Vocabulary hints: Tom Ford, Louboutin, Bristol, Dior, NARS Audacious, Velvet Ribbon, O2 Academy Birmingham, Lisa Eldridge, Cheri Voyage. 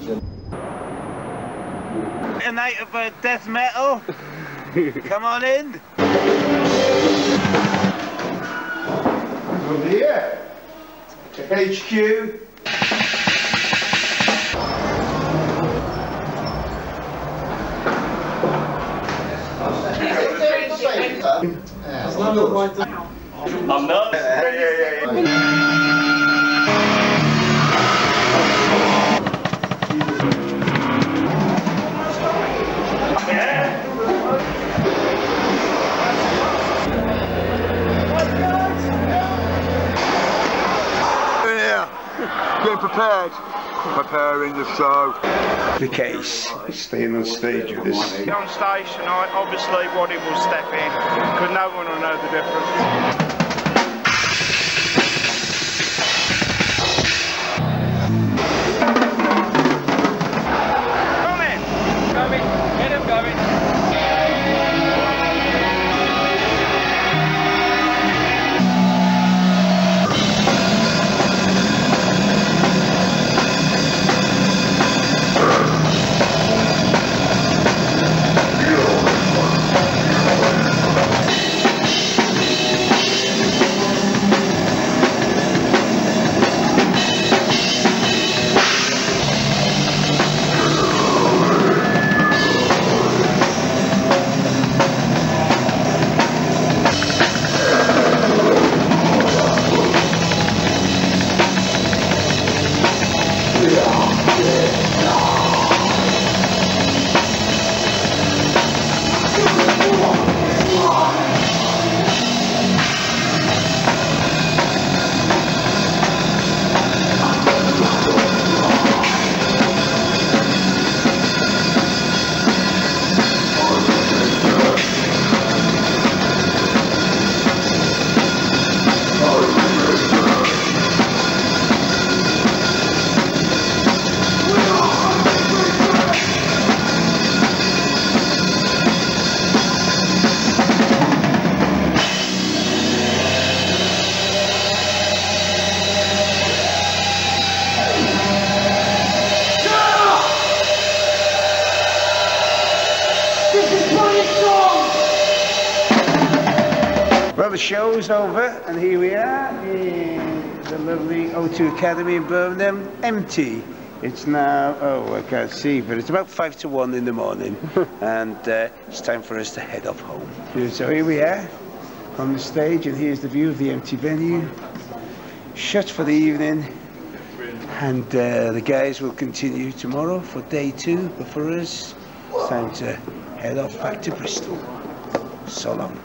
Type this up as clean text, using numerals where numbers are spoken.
action. A night of death metal. Come on in. Over here to HQ. I'm nuts. Getting prepared. Preparing the show. The case. Staying on stage with this. On stage tonight, obviously Waddy will step in, because no one will know the difference. Come in. Coming. Get him going. Well, the show's over, and here we are in the lovely O2 Academy in Birmingham, empty. It's now, oh, I can't see, but it's about 1:55 in the morning, and it's time for us to head off home. So here we are on the stage, and here's the view of the empty venue, shut for the evening, and the guys will continue tomorrow for day 2, but for us, it's time to head off back to Bristol. So long.